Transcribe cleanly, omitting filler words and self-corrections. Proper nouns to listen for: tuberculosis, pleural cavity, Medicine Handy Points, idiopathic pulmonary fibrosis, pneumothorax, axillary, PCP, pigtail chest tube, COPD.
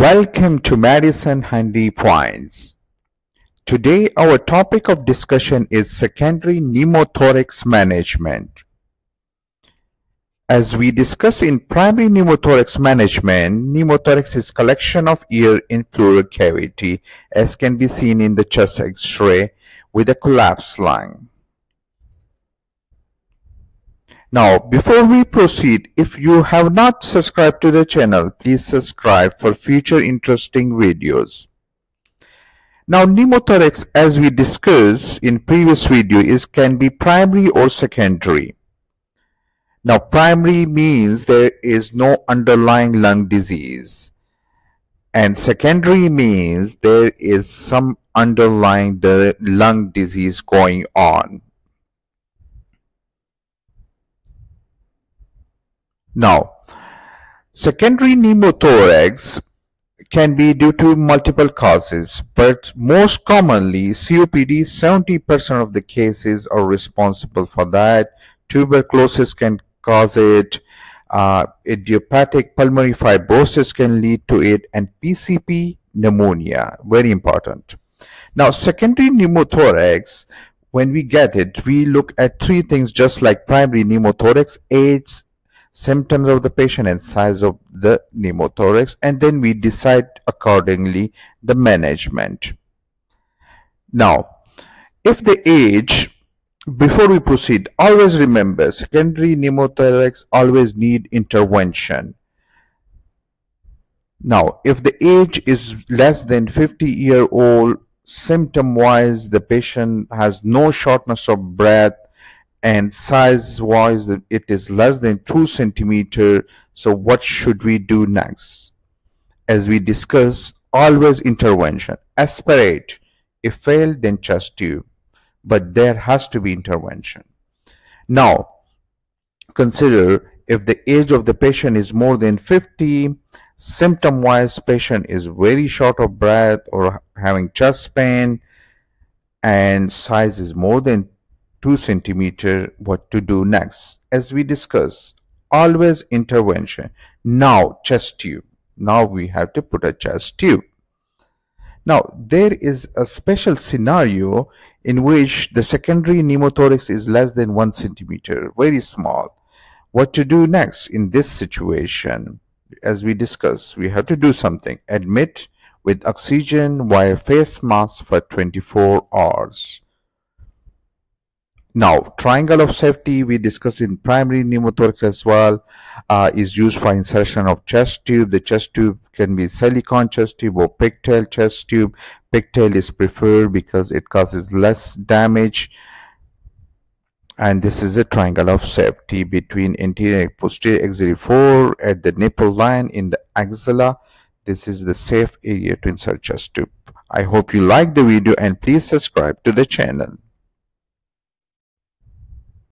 Welcome to Medicine Handy Points. Today our topic of discussion is secondary pneumothorax management. As we discuss in primary pneumothorax management, pneumothorax is collection of air in pleural cavity as can be seen in the chest x-ray with a collapsed lung. Now, before we proceed, if you have not subscribed to the channel, please subscribe for future interesting videos. Now, pneumothorax, as we discussed in previous video, can be primary or secondary. Now, primary means there is no underlying lung disease, and secondary means there is some underlying lung disease going on. Now, secondary pneumothorax can be due to multiple causes, but most commonly COPD, 70% of the cases are responsible for that. Tuberculosis can cause it, idiopathic pulmonary fibrosis can lead to it, and PCP pneumonia, very important. Now, secondary pneumothorax, when we get it, we look at three things just like primary pneumothorax: age, symptoms of the patient, and size of the pneumothorax, and then we decide accordingly the management. Now, if the age, before we proceed, always remember secondary pneumothorax always need intervention. Now, if the age is less than 50 years old, symptom wise the patient has no shortness of breath, and size wise it is less than 2 centimeters. So what should we do next? As we discuss, always intervention. Aspirate, if failed then chest tube, but there has to be intervention. Now consider, if the age of the patient is more than 50, symptom wise patient is very short of breath or having chest pain, and size is more than 2 centimeters, what to do next? As we discuss, always intervention. Now chest tube, now we have to put a chest tube. Now there is a special scenario in which the secondary pneumothorax is less than 1 centimeter, very small. What to do next in this situation? As we discuss, we have to do something. Admit with oxygen via face mask for 24 hours. Now, triangle of safety, we discussed in primary pneumothorax as well, is used for insertion of chest tube. The chest tube can be silicone chest tube or pigtail chest tube. Pigtail is preferred because it causes less damage. And this is a triangle of safety between anterior and posterior axillary 4 at the nipple line in the axilla. This is the safe area to insert chest tube. I hope you like the video and please subscribe to the channel.